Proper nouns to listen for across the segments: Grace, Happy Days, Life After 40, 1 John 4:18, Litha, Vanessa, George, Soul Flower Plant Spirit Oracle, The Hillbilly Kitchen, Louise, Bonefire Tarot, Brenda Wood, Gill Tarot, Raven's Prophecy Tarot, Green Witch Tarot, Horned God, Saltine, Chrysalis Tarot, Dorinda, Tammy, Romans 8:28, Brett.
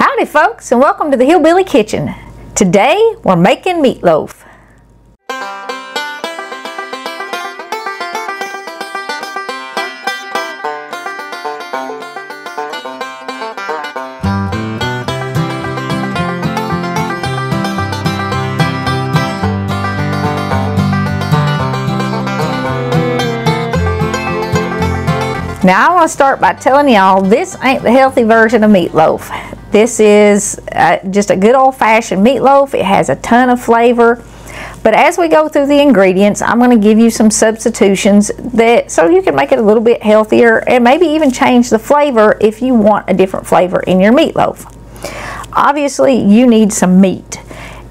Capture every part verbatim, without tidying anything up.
Howdy folks, and welcome to the Hillbilly Kitchen. Today we're making meatloaf. Now I want to start by telling y'all this ain't the healthy version of meatloaf. This is uh, just a good old-fashioned meatloaf. It has a ton of flavor. But as we go through the ingredients, I'm going to give you some substitutions that so you can make it a little bit healthier and maybe even change the flavor if you want a different flavor in your meatloaf. Obviously, you need some meat.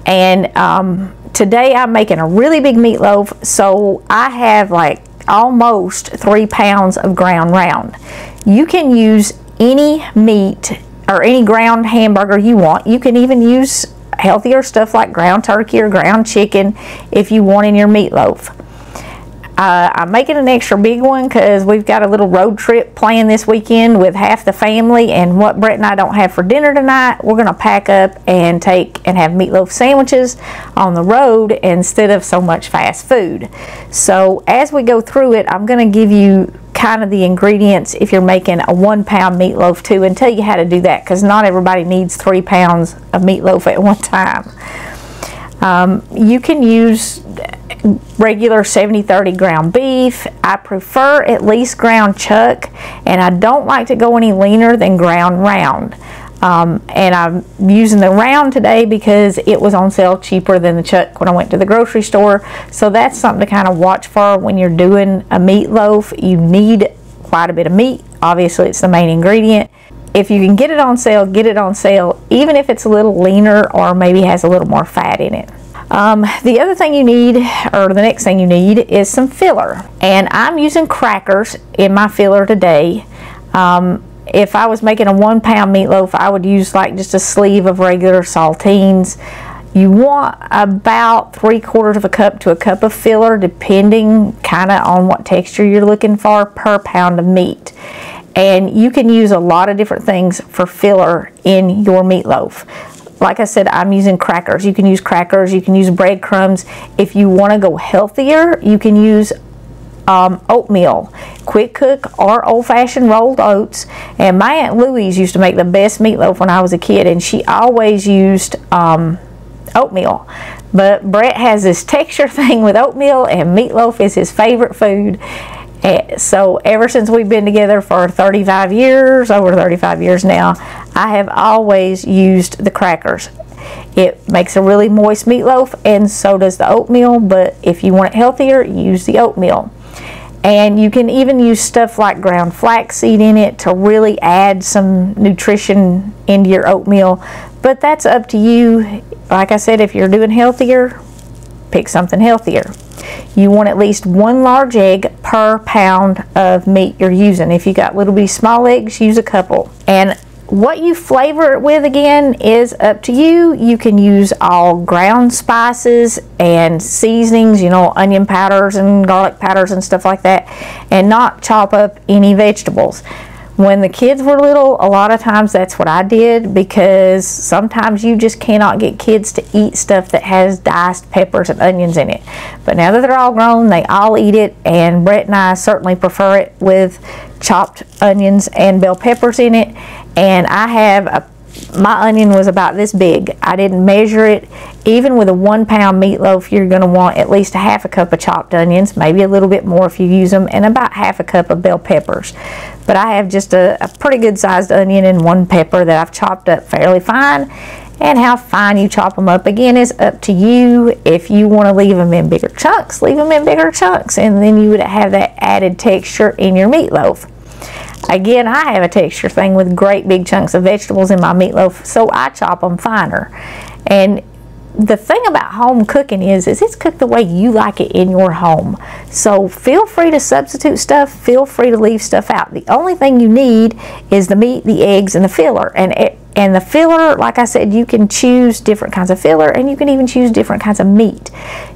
And um, today I'm making a really big meatloaf, so I have like almost three pounds of ground round. You can use any meat or any ground hamburger you want. You can even use healthier stuff like ground turkey or ground chicken if you want in your meatloaf. Uh, I'm making an extra big one because we've got a little road trip planned this weekend with half the family, and what Brett and I don't have for dinner tonight, we're going to pack up and take and have meatloaf sandwiches on the road instead of so much fast food. So as we go through it, I'm going to give you kind of the ingredients if you're making a one pound meatloaf too, and tell you how to do that because not everybody needs three pounds of meatloaf at one time. Um, you can use regular seventy thirty ground beef. I prefer at least ground chuck, and I don't like to go any leaner than ground round. Um, and I'm using the round today because it was on sale cheaper than the chuck when I went to the grocery store. So that's something to kind of watch for when you're doing a meatloaf. You need quite a bit of meat. Obviously, it's the main ingredient. If you can get it on sale, get it on sale, even if it's a little leaner or maybe has a little more fat in it. Um, the other thing you need, or the next thing you need, is some filler. And I'm using crackers in my filler today. Um, if I was making a one pound meatloaf, I would use like just a sleeve of regular saltines. You want about three quarters of a cup to a cup of filler, depending kind of on what texture you're looking for per pound of meat. And you can use a lot of different things for filler in your meatloaf. Like I said, I'm using crackers. You can use crackers, you can use breadcrumbs. If you want to go healthier, you can use um, oatmeal, quick cook or old-fashioned rolled oats. And my Aunt Louise used to make the best meatloaf when I was a kid, and she always used um, oatmeal. But Brett has this texture thing with oatmeal, and meatloaf is his favorite food. So ever since we've been together for thirty-five years, over thirty-five years now, I have always used the crackers. It makes a really moist meatloaf, and so does the oatmeal, but if you want it healthier, use the oatmeal. And you can even use stuff like ground flaxseed in it to really add some nutrition into your oatmeal, but that's up to you. Like I said, if you're doing healthier, pick something healthier. You want at least one large egg per pound of meat you're using. If you got little bitty small eggs, use a couple. And what you flavor it with, again, is up to you. You can use all ground spices and seasonings, you know, onion powders and garlic powders and stuff like that, and not chop up any vegetables. When the kids were little, a lot of times that's what I did, because sometimes you just cannot get kids to eat stuff that has diced peppers and onions in it. But now that they're all grown, they all eat it, and Brett and I certainly prefer it with chopped onions and bell peppers in it. And I have, a, my onion was about this big. I didn't measure it. Even with a one pound meatloaf, you're gonna want at least a half a cup of chopped onions, maybe a little bit more if you use them, and about half a cup of bell peppers. But I have just a, a pretty good sized onion and one pepper that I've chopped up fairly fine. And how fine you chop them up, again, is up to you. If you want to leave them in bigger chunks, leave them in bigger chunks, and then you would have that added texture in your meatloaf. Again, I have a texture thing with great big chunks of vegetables in my meatloaf, so I chop them finer. And the thing about home cooking is, is it's cooked the way you like it in your home. So feel free to substitute stuff. Feel free to leave stuff out. The only thing you need is the meat, the eggs, and the filler. And it, and the filler, like I said, you can choose different kinds of filler, and you can even choose different kinds of meat.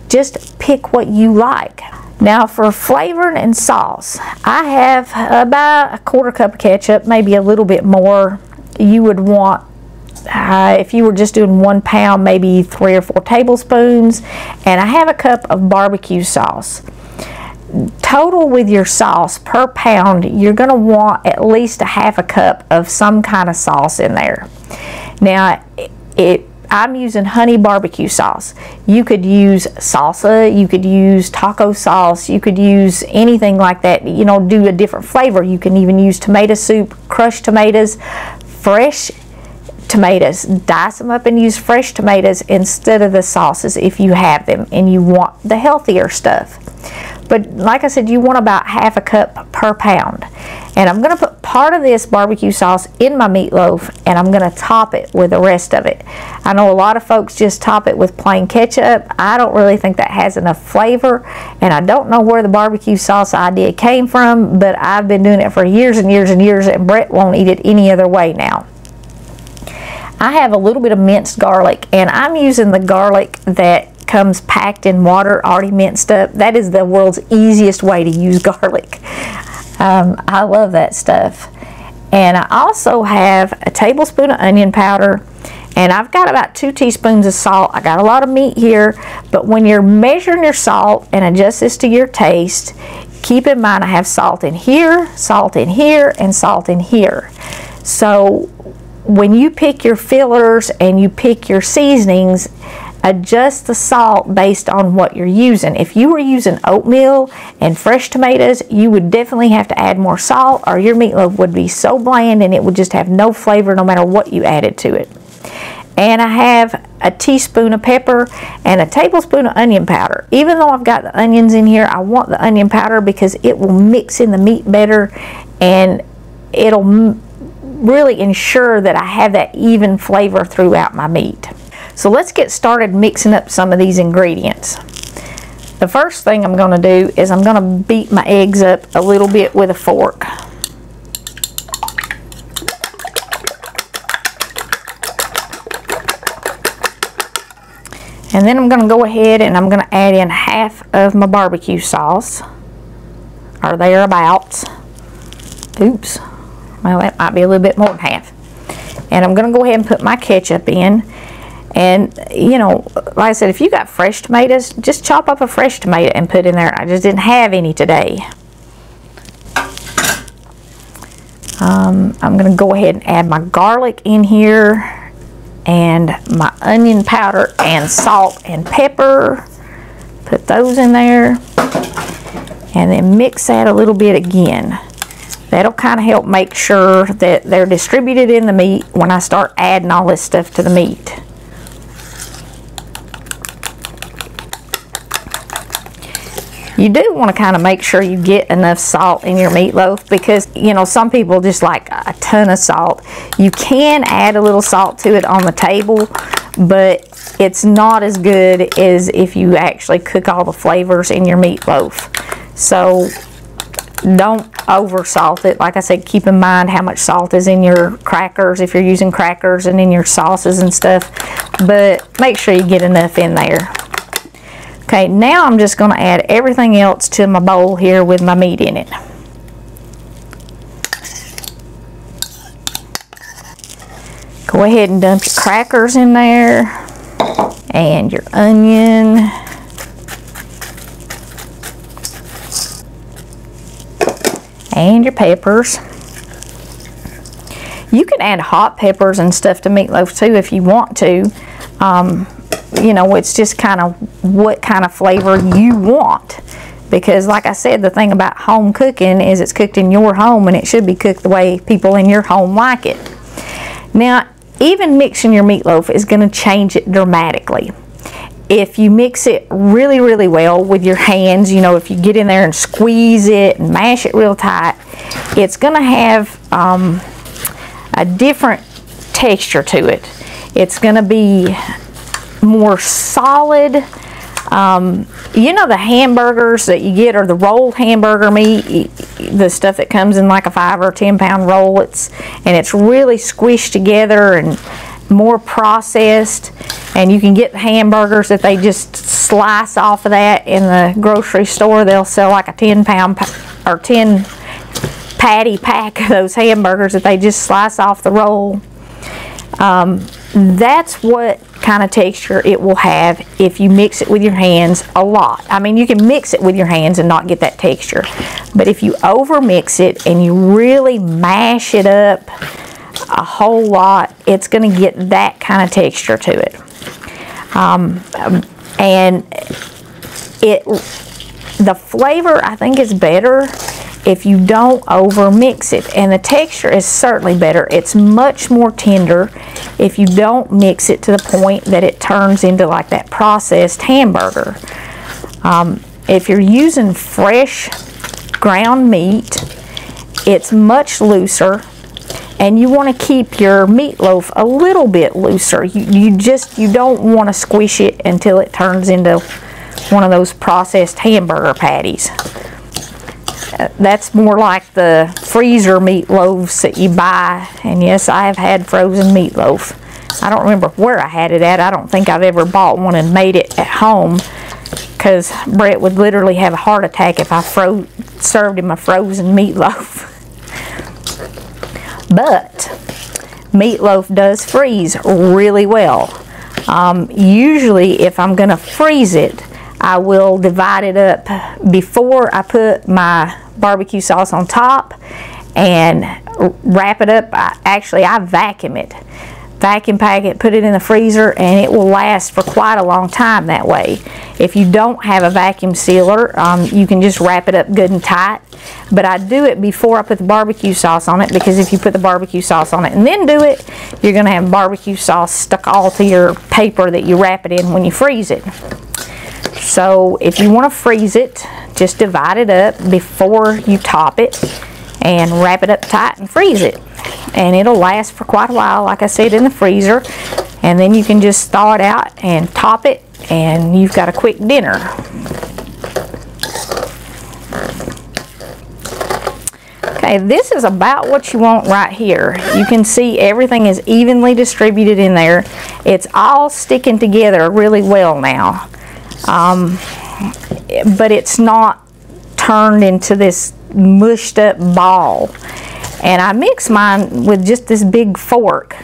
Just pick what you like. Now for flavoring and sauce, I have about a quarter cup of ketchup, maybe a little bit more. You would want uh, if you were just doing one pound, maybe three or four tablespoons. And I have a cup of barbecue sauce. Total with your sauce per pound, you're going to want at least a half a cup of some kind of sauce in there. Now, it, it I'm using honey barbecue sauce. You could use salsa, you could use taco sauce, you could use anything like that, you know, do a different flavor. You can even use tomato soup, crushed tomatoes, fresh tomatoes. Dice them up and use fresh tomatoes instead of the sauces if you have them and you want the healthier stuff. But like I said, you want about half a cup per pound. And I'm going to put part of this barbecue sauce in my meatloaf, and I'm going to top it with the rest of it. I know a lot of folks just top it with plain ketchup. I don't really think that has enough flavor, and I don't know where the barbecue sauce idea came from, but I've been doing it for years and years and years, and Brett won't eat it any other way now. I have a little bit of minced garlic, and I'm using the garlic that comes packed in water, already minced up. That is the world's easiest way to use garlic. Um, I love that stuff. And I also have a tablespoon of onion powder, and I've got about two teaspoons of salt. I got a lot of meat here, but when you're measuring your salt and adjust this to your taste, keep in mind I have salt in here, salt in here, and salt in here. So when you pick your fillers and you pick your seasonings, adjust the salt based on what you're using. If you were using oatmeal and fresh tomatoes, you would definitely have to add more salt, or your meatloaf would be so bland and it would just have no flavor no matter what you added to it. And I have a teaspoon of pepper and a tablespoon of onion powder. Even though I've got the onions in here, I want the onion powder because it will mix in the meat better, and it'll really ensure that I have that even flavor throughout my meat. So let's get started mixing up some of these ingredients. The first thing I'm going to do is I'm going to beat my eggs up a little bit with a fork. And then I'm going to go ahead and I'm going to add in half of my barbecue sauce, or thereabouts. Oops. Well, that might be a little bit more than half. And I'm going to go ahead and put my ketchup in. And, you know, like I said, if you got fresh tomatoes, just chop up a fresh tomato and put in there. I just didn't have any today. Um, I'm going to go ahead and add my garlic in here and my onion powder and salt and pepper. Put those in there. And then mix that a little bit again. That'll kind of help make sure that they're distributed in the meat when I start adding all this stuff to the meat. You do want to kind of make sure you get enough salt in your meatloaf because, you know, some people just like a ton of salt. You can add a little salt to it on the table, but it's not as good as if you actually cook all the flavors in your meatloaf. So don't over salt it. Like I said, keep in mind how much salt is in your crackers if you're using crackers and in your sauces and stuff, but make sure you get enough in there. Okay, now I'm just going to add everything else to my bowl here with my meat in it. Go ahead and dump your crackers in there and your onion. And your peppers. You can add hot peppers and stuff to meatloaf too if you want to. Um, You know, it's just kind of what kind of flavor you want. Because like I said, the thing about home cooking is it's cooked in your home, and it should be cooked the way people in your home like it. Now, even mixing your meatloaf is going to change it dramatically. If you mix it really, really well with your hands, you know, if you get in there and squeeze it and mash it real tight, it's going to have um, a different texture to it. It's going to be more solid. Um, you know, the hamburgers that you get, or the rolled hamburger meat, the stuff that comes in like a five or ten pound roll, it's and it's really squished together and more processed. And you can get hamburgers that they just slice off of that in the grocery store. They'll sell like a ten pound or ten patty pack of those hamburgers that they just slice off the roll. Um, that's what kind of texture it will have if you mix it with your hands a lot. I mean, you can mix it with your hands and not get that texture, but if you over mix it and you really mash it up a whole lot, it's going to get that kind of texture to it. Um, and it the flavor, I think, is better if you don't over mix it, and the texture is certainly better. It's much more tender if you don't mix it to the point that it turns into like that processed hamburger. Um, if you're using fresh ground meat, it's much looser, and you want to keep your meatloaf a little bit looser. You, you just you don't want to squish it until it turns into one of those processed hamburger patties. That's more like the freezer meatloaves that you buy. And yes, I have had frozen meatloaf. I don't remember where I had it at. I don't think I've ever bought one and made it at home, because Brett would literally have a heart attack if I fro served him a frozen meatloaf. But meatloaf does freeze really well. Um, usually, if I'm going to freeze it, I will divide it up before I put my barbecue sauce on top and wrap it up. I, actually, I vacuum it. Vacuum pack it, put it in the freezer, and it will last for quite a long time that way. If you don't have a vacuum sealer, um, you can just wrap it up good and tight. But I do it before I put the barbecue sauce on it, because if you put the barbecue sauce on it and then do it, you're going to have barbecue sauce stuck all to your paper that you wrap it in when you freeze it. So if you want to freeze it, just divide it up before you top it and wrap it up tight and freeze it. And it'll last for quite a while, like I said, in the freezer. And then you can just thaw it out and top it, and you've got a quick dinner. Okay, this is about what you want right here. You can see everything is evenly distributed in there. It's all sticking together really well now. Um, but it's not turned into this mushed up ball. And I mix mine with just this big fork.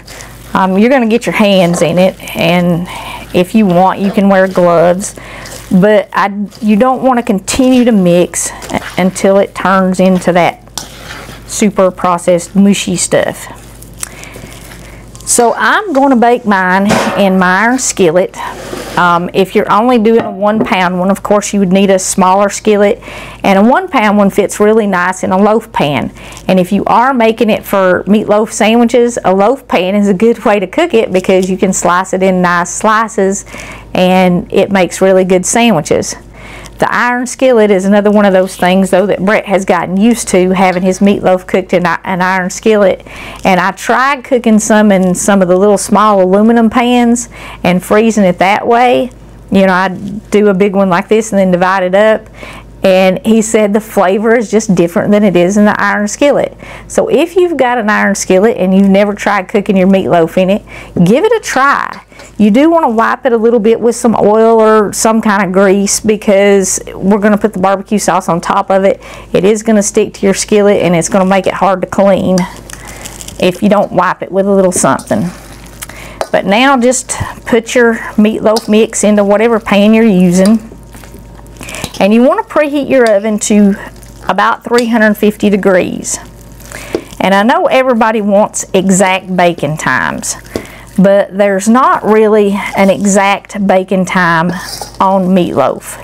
Um, you're going to get your hands in it, and if you want, you can wear gloves. But I, you don't want to continue to mix until it turns into that super processed mushy stuff. So I'm going to bake mine in my iron skillet. Um, if you're only doing a one pound one, of course you would need a smaller skillet, and a one pound one fits really nice in a loaf pan. And if you are making it for meatloaf sandwiches, a loaf pan is a good way to cook it, because you can slice it in nice slices and it makes really good sandwiches. The iron skillet is another one of those things, though, that Brett has gotten used to, having his meatloaf cooked in an iron skillet. And I tried cooking some in some of the little small aluminum pans and freezing it that way. You know, I do a big one like this and then divide it up. And he said the flavor is just different than it is in the iron skillet. So if you've got an iron skillet and you've never tried cooking your meatloaf in it, give it a try. You do want to wipe it a little bit with some oil or some kind of grease, because we're going to put the barbecue sauce on top of it. It is going to stick to your skillet, and it's going to make it hard to clean if you don't wipe it with a little something. But now just put your meatloaf mix into whatever pan you're using. And you want to preheat your oven to about three hundred fifty degrees. And I know everybody wants exact baking times, but there's not really an exact baking time on meatloaf.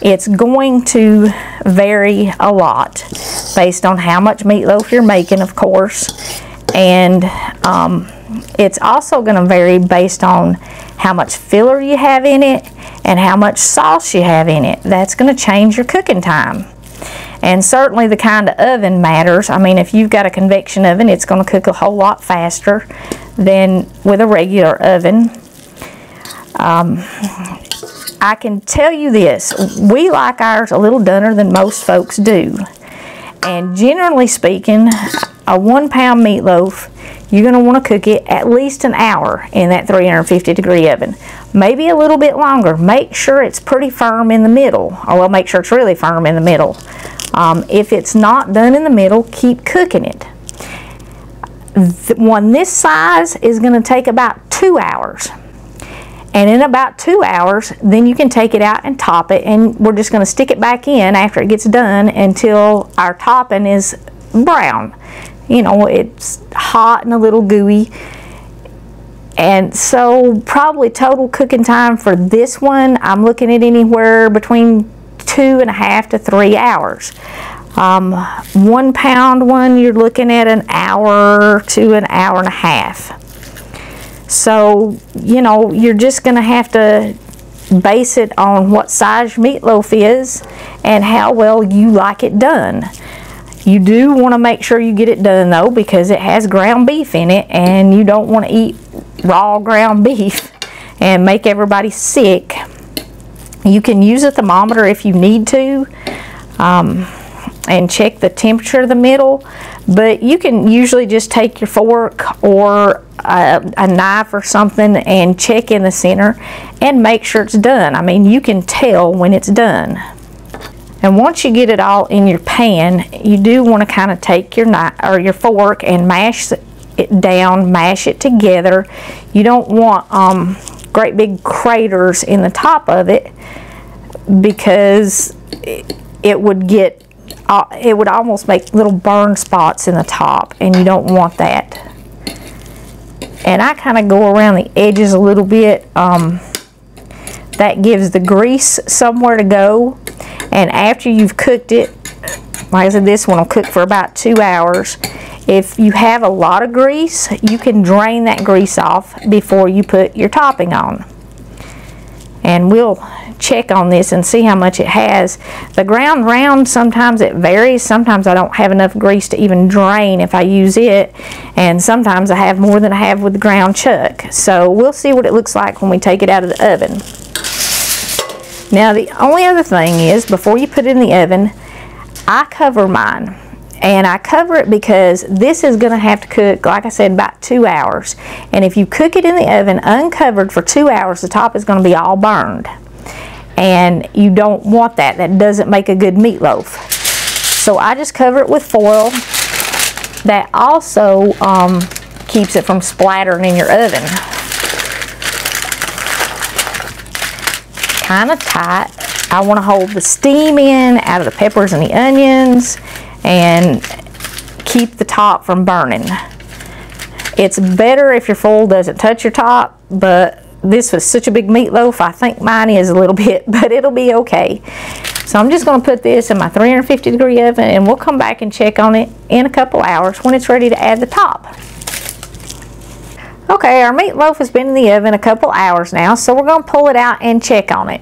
It's going to vary a lot based on how much meatloaf you're making, of course. And um, it's also going to vary based on how much filler you have in it and how much sauce you have in it. That's going to change your cooking time. And certainly the kind of oven matters. I mean, if you've got a convection oven, it's going to cook a whole lot faster than with a regular oven. Um, I can tell you this, we like ours a little dunner than most folks do. And generally speaking, a one pound meatloaf, you're going to want to cook it at least an hour in that three hundred fifty degree oven. Maybe a little bit longer. Make sure it's pretty firm in the middle. Or well, make sure it's really firm in the middle. Um, if it's not done in the middle, keep cooking it. th- one this size is going to take about two hours. And in about two hours, then you can take it out and top it. And we're just going to stick it back in after it gets done until our topping is brown. You know, it's hot and a little gooey. And so probably total cooking time for this one, I'm looking at anywhere between two and a half to three hours. Um, one pound one, you're looking at an hour to an hour and a half. So, you know, you're just going to have to base it on what size your meatloaf is and how well you like it done. You do want to make sure you get it done, though, because it has ground beef in it, and you don't want to eat raw ground beef and make everybody sick. You can use a thermometer if you need to, um, and check the temperature of the middle, but you can usually just take your fork or a, a knife or something and check in the center and make sure it's done. I mean, you can tell when it's done. And once you get it all in your pan, you do want to kind of take your knife or your fork and mash it down, mash it together. You don't want um, great big craters in the top of it, because it, it would get, uh, it would almost make little burn spots in the top, and you don't want that. And I kind of go around the edges a little bit. Um, that gives the grease somewhere to go. And after you've cooked it, like I said, this one will cook for about two hours. If you have a lot of grease, you can drain that grease off before you put your topping on. And we'll check on this and see how much it has. The ground round, sometimes it varies. Sometimes I don't have enough grease to even drain if I use it. And sometimes I have more than I have with the ground chuck. So we'll see what it looks like when we take it out of the oven. Now, the only other thing is, before you put it in the oven, I cover mine. And I cover it because this is going to have to cook, like I said, about two hours. And if you cook it in the oven uncovered for two hours, the top is going to be all burned. And you don't want that. That doesn't make a good meatloaf. So I just cover it with foil. That also um, keeps it from splattering in your oven. Kind of tight. I want to hold the steam in out of the peppers and the onions and keep the top from burning. It's better if your foil doesn't touch your top, but this was such a big meatloaf, I think mine is a little bit, but it'll be okay. So I'm just going to put this in my three hundred fifty degree oven, and we'll come back and check on it in a couple hours when it's ready to add the top. Okay, our meatloaf has been in the oven a couple hours now, so we're going to pull it out and check on it.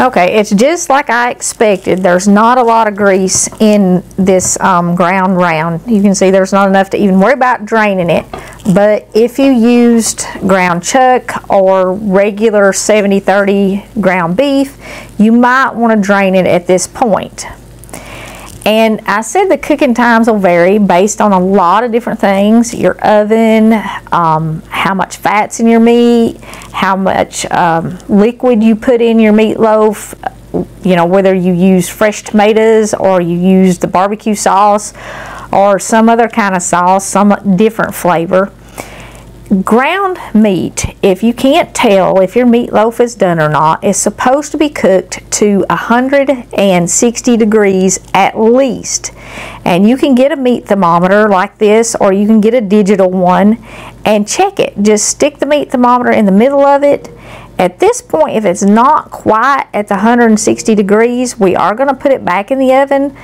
Okay, it's just like I expected. There's not a lot of grease in this um, ground round. You can see there's not enough to even worry about draining it. But if you used ground chuck or regular seventy thirty ground beef, you might want to drain it at this point. And I said the cooking times will vary based on a lot of different things. Your oven, um, how much fat's in your meat, how much um, liquid you put in your meatloaf, you know, whether you use fresh tomatoes or you use the barbecue sauce or some other kind of sauce, some different flavor. Ground meat, if you can't tell if your meatloaf is done or not, is supposed to be cooked to one hundred sixty degrees at least. And you can get a meat thermometer like this, or you can get a digital one and check it. Just stick the meat thermometer in the middle of it. At this point, if it's not quite at the one hundred sixty degrees, we are going to put it back in the oven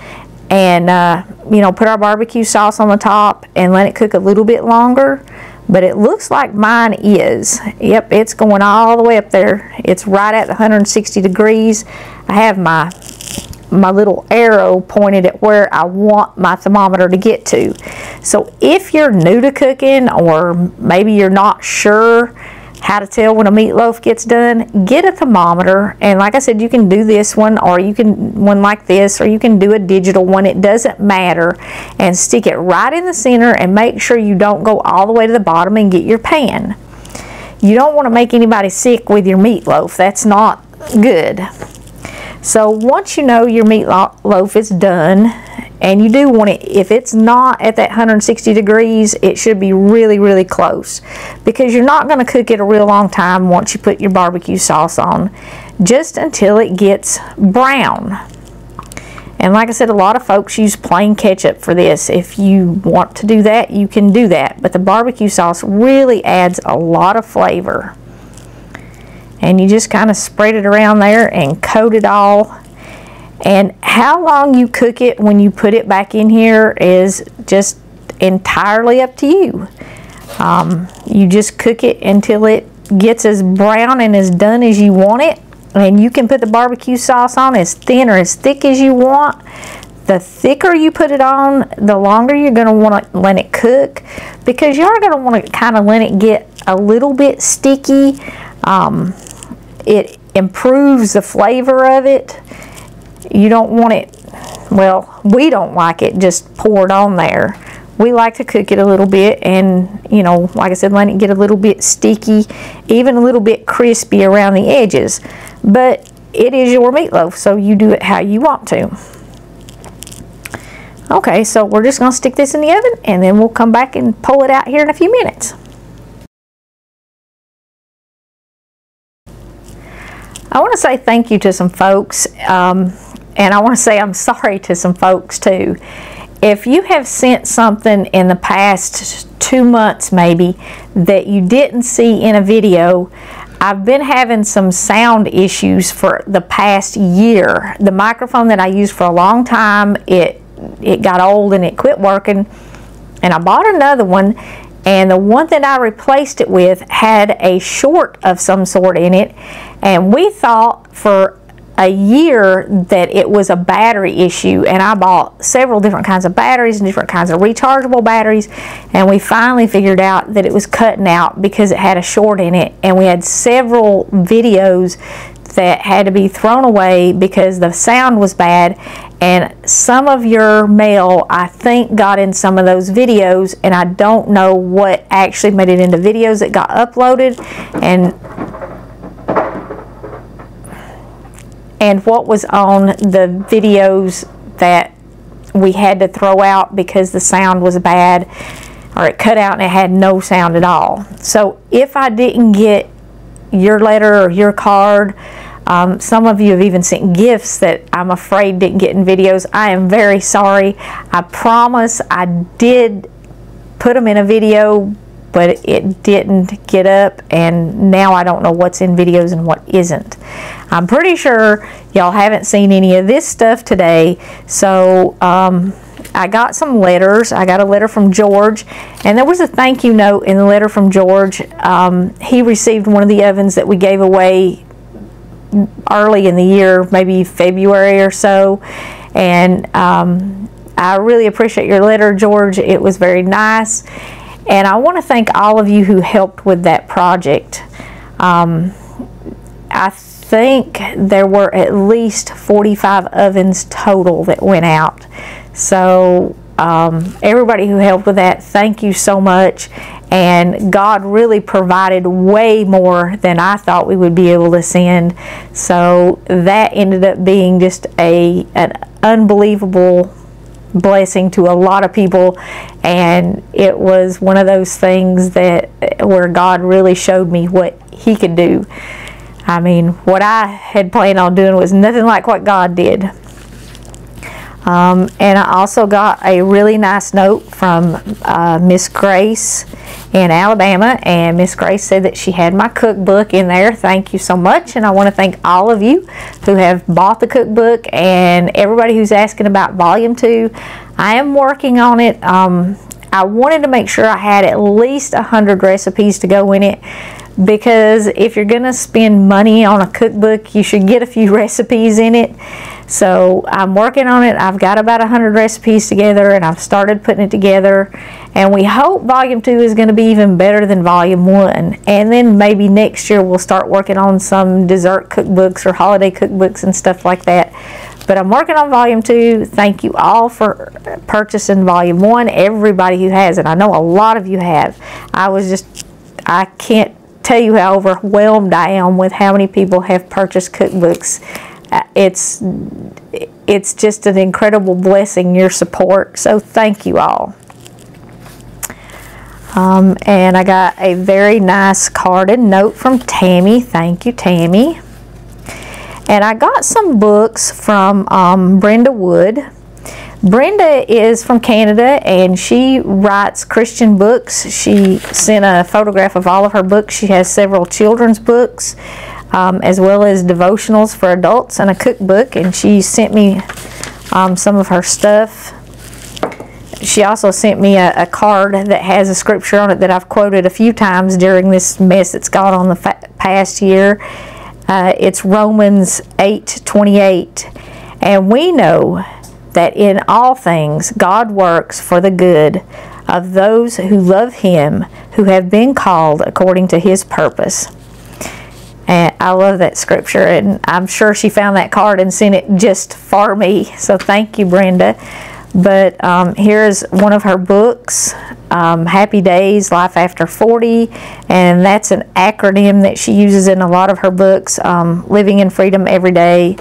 and uh, you know, put our barbecue sauce on the top and let it cook a little bit longer. But it looks like mine is. Yep, it's going all the way up there. It's right at one hundred sixty degrees. I have my, my little arrow pointed at where I want my thermometer to get to. So if you're new to cooking, or maybe you're not sure how to tell when a meatloaf gets done, get a thermometer. And like I said, you can do this one, or you can one like this, or you can do a digital one. It doesn't matter. And stick it right in the center, and make sure you don't go all the way to the bottom and get your pan. You don't want to make anybody sick with your meatloaf. That's not good. So once you know your meatloaf is done, and you do want it, if it's not at that one hundred sixty degrees, it should be really, really close, because you're not going to cook it a real long time once you put your barbecue sauce on, just until it gets brown. And like I said, a lot of folks use plain ketchup for this. If you want to do that, you can do that. But the barbecue sauce really adds a lot of flavor. And you just kind of spread it around there and coat it all. And how long you cook it when you put it back in here is just entirely up to you. Um, you just cook it until it gets as brown and as done as you want it. And you can put the barbecue sauce on as thin or as thick as you want. The thicker you put it on, the longer you're going to want to let it cook, because you are going to want to kind of let it get a little bit sticky. Um, it improves the flavor of it. You don't want it, well, we don't like it just poured on there. We like to cook it a little bit and, you know, like I said, let it get a little bit sticky, even a little bit crispy around the edges. But it is your meatloaf, so you do it how you want to. Okay, so we're just going to stick this in the oven, and then we'll come back and pull it out here in a few minutes. I want to say thank you to some folks, um, and I want to say I'm sorry to some folks too. If you have sent something in the past two months maybe that you didn't see in a video, I've been having some sound issues for the past year. The microphone that I used for a long time, it, it got old and it quit working. And I bought another one, and the one that I replaced it with had a short of some sort in it. And we thought for a year that it was a battery issue, and I bought several different kinds of batteries and different kinds of rechargeable batteries, and we finally figured out that it was cutting out because it had a short in it, and we had several videos that had to be thrown away because the sound was bad. And some of your mail, I think, got in some of those videos, and I don't know what actually made it into videos that got uploaded and and what was on the videos that we had to throw out because the sound was bad, or it cut out and it had no sound at all. So if I didn't get your letter or your card, um, some of you have even sent gifts that I'm afraid didn't get in videos. I am very sorry. I promise I did put them in a video, but it didn't get up, and now I don't know what's in videos and what isn't. I'm pretty sure y'all haven't seen any of this stuff today. So um, I got some letters. I got a letter from George, and there was a thank you note in the letter from George. Um, he received one of the ovens that we gave away early in the year, maybe February or so, and um, I really appreciate your letter, George. It was very nice. And I want to thank all of you who helped with that project. Um, I think there were at least forty-five ovens total that went out. So um, everybody who helped with that, thank you so much. And God really provided way more than I thought we would be able to send. So that ended up being just a an unbelievable blessing to a lot of people, and it was one of those things that where God really showed me what he could do. I mean, what I had planned on doing was nothing like what God did. Um, and I also got a really nice note from uh, Miss Grace in Alabama, and Miss Grace said that she had my cookbook in there. Thank you so much, and I want to thank all of you who have bought the cookbook and everybody who's asking about volume two. I am working on it. Um, I wanted to make sure I had at least one hundred recipes to go in it, because if you're going to spend money on a cookbook, you should get a few recipes in it. So I'm working on it. I've got about one hundred recipes together, and I've started putting it together. And we hope volume two is going to be even better than volume one. And then maybe next year we'll start working on some dessert cookbooks or holiday cookbooks and stuff like that. But I'm working on volume two. Thank you all for purchasing volume one, everybody who has it. I know a lot of you have. I was just, I can't tell you how overwhelmed I am with how many people have purchased cookbooks. it's it's just an incredible blessing, your support. So thank you all. Um, and I got a very nice carded note from Tammy. Thank you, Tammy. And I got some books from um, Brenda Wood. Brenda is from Canada, and she writes Christian books. She sent a photograph of all of her books. She has several children's books, um, as well as devotionals for adults and a cookbook, and she sent me um, some of her stuff. She also sent me a, a card that has a scripture on it that I've quoted a few times during this mess that's gone on the fa past year. Uh, it's Romans eight twenty-eight, and we know that in all things God works for the good of those who love Him, who have been called according to His purpose. And I love that scripture, and I'm sure she found that card and sent it just for me. So thank you, Brenda. But um, here's one of her books, um, Happy Days, Life After forty, and that's an acronym that she uses in a lot of her books, um, Living in Freedom Every Day.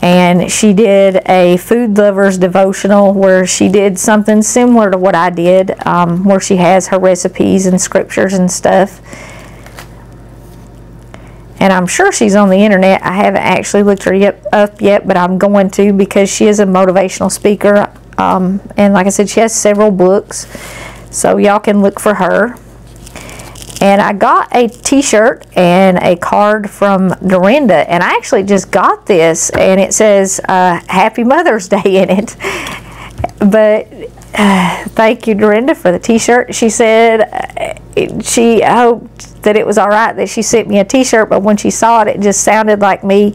And she did a Food Lovers devotional where she did something similar to what I did, um, where she has her recipes and scriptures and stuff. And I'm sure she's on the internet. I haven't actually looked her yet, up yet, but I'm going to, because she is a motivational speaker. Um, and like I said, she has several books. So y'all can look for her. And I got a t-shirt and a card from Dorinda. And I actually just got this, and it says uh, Happy Mother's Day in it. But uh, thank you, Dorinda, for the t-shirt. She said uh, she hoped that it was all right that she sent me a t-shirt, but when she saw it, it just sounded like me,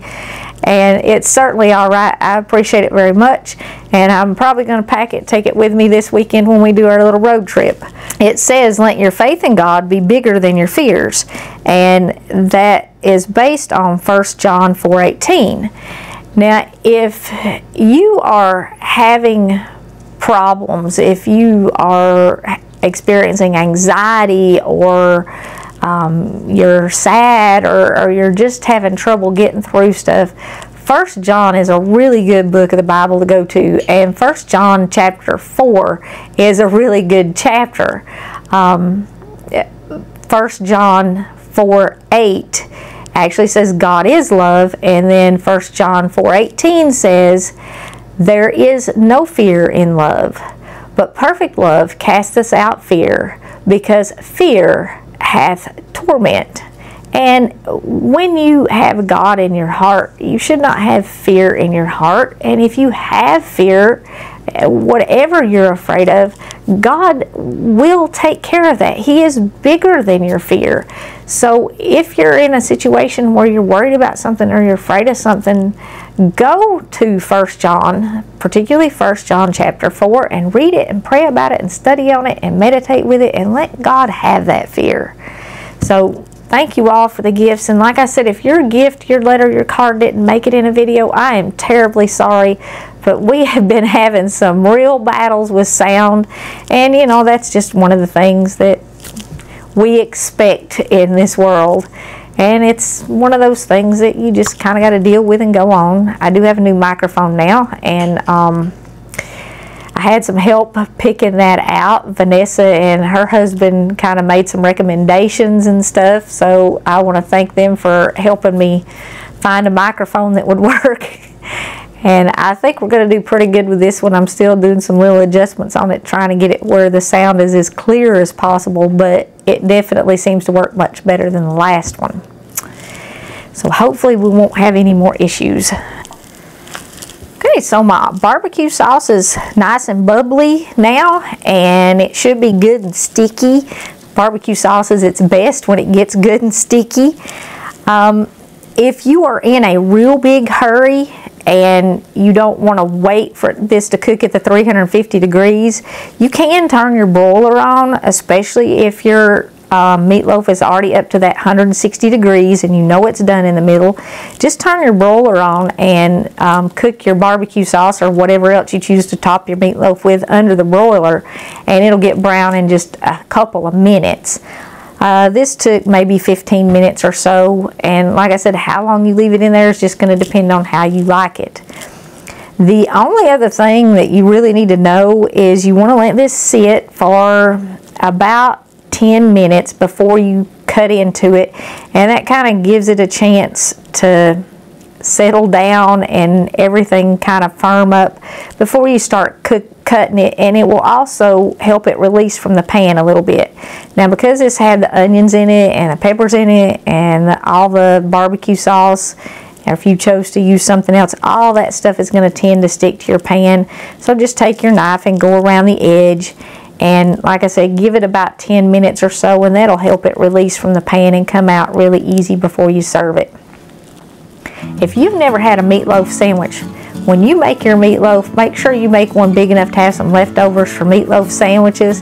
and it's certainly all right. I appreciate it very much, and I'm probably going to pack it, take it with me this weekend when we do our little road trip. It says, let your faith in God be bigger than your fears, and that is based on first John four eighteen. Now, if you are having problems, if you are experiencing anxiety, or Um, you're sad, or, or you're just having trouble getting through stuff, first John is a really good book of the Bible to go to, and first John chapter four is a really good chapter. Um, first John four eight actually says God is love, and then first John four eighteen says there is no fear in love, but perfect love casteth out fear, because fear hath torment. And when you have God in your heart, you should not have fear in your heart. And if you have fear, whatever you're afraid of, God will take care of that. He is bigger than your fear. So if you're in a situation where you're worried about something, or you're afraid of something, go to first John, particularly first John chapter four, and read it and pray about it and study on it and meditate with it, and let God have that fear. So thank you all for the gifts. And like I said, if your gift, your letter, your card didn't make it in a video, I am terribly sorry. But we have been having some real battles with sound. And, you know, that's just one of the things that we expect in this world. And it's one of those things that you just kind of got to deal with and go on. I do have a new microphone now. And um, I had some help picking that out. Vanessa and her husband kind of made some recommendations and stuff, so I want to thank them for helping me find a microphone that would work. And I think we're going to do pretty good with this one. I'm still doing some little adjustments on it, trying to get it where the sound is as clear as possible, but it definitely seems to work much better than the last one. So hopefully we won't have any more issues. Okay, so my barbecue sauce is nice and bubbly now, and it should be good and sticky. Barbecue sauce is its best when it gets good and sticky. Um, if you are in a real big hurry and you don't want to wait for this to cook at the three hundred fifty degrees, you can turn your broiler on, especially if you're Um, meatloaf is already up to that one hundred sixty degrees, and you know it's done in the middle. Just turn your broiler on and um, cook your barbecue sauce or whatever else you choose to top your meatloaf with under the broiler, and it'll get brown in just a couple of minutes. Uh, this took maybe fifteen minutes or so, and like I said, how long you leave it in there is just going to depend on how you like it. The only other thing that you really need to know is you want to let this sit for about ten minutes before you cut into it, and that kind of gives it a chance to settle down and everything kind of firm up before you start cook, cutting it, and it will also help it release from the pan a little bit. Now, because it's had the onions in it and the peppers in it and all the barbecue sauce, or if you chose to use something else, all that stuff is going to tend to stick to your pan. So just take your knife and go around the edge, and like I said, give it about ten minutes or so, and that'll help it release from the pan and come out really easy before you serve it. If you've never had a meatloaf sandwich, when you make your meatloaf, make sure you make one big enough to have some leftovers for meatloaf sandwiches,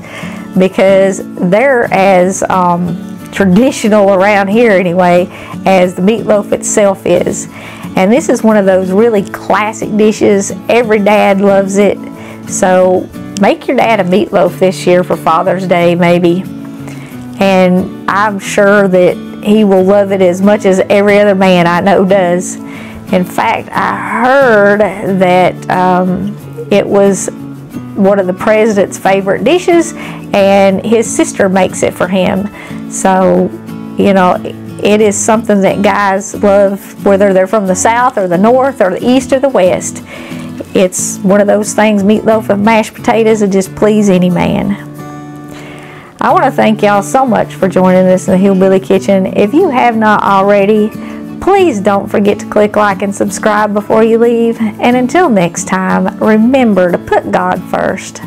because they're as um, traditional around here anyway as the meatloaf itself is. And this is one of those really classic dishes. Every dad loves it. So make your dad a meatloaf this year for Father's Day maybe. And I'm sure that he will love it as much as every other man I know does. In fact, I heard that um, it was one of the president's favorite dishes, and his sister makes it for him. So, you know, it is something that guys love, whether they're from the South or the North or the East or the West. It's one of those things, meatloaf and mashed potatoes, that just please any man. I want to thank y'all so much for joining us in the Hillbilly Kitchen. If you have not already, please don't forget to click like and subscribe before you leave. And until next time, remember to put God first.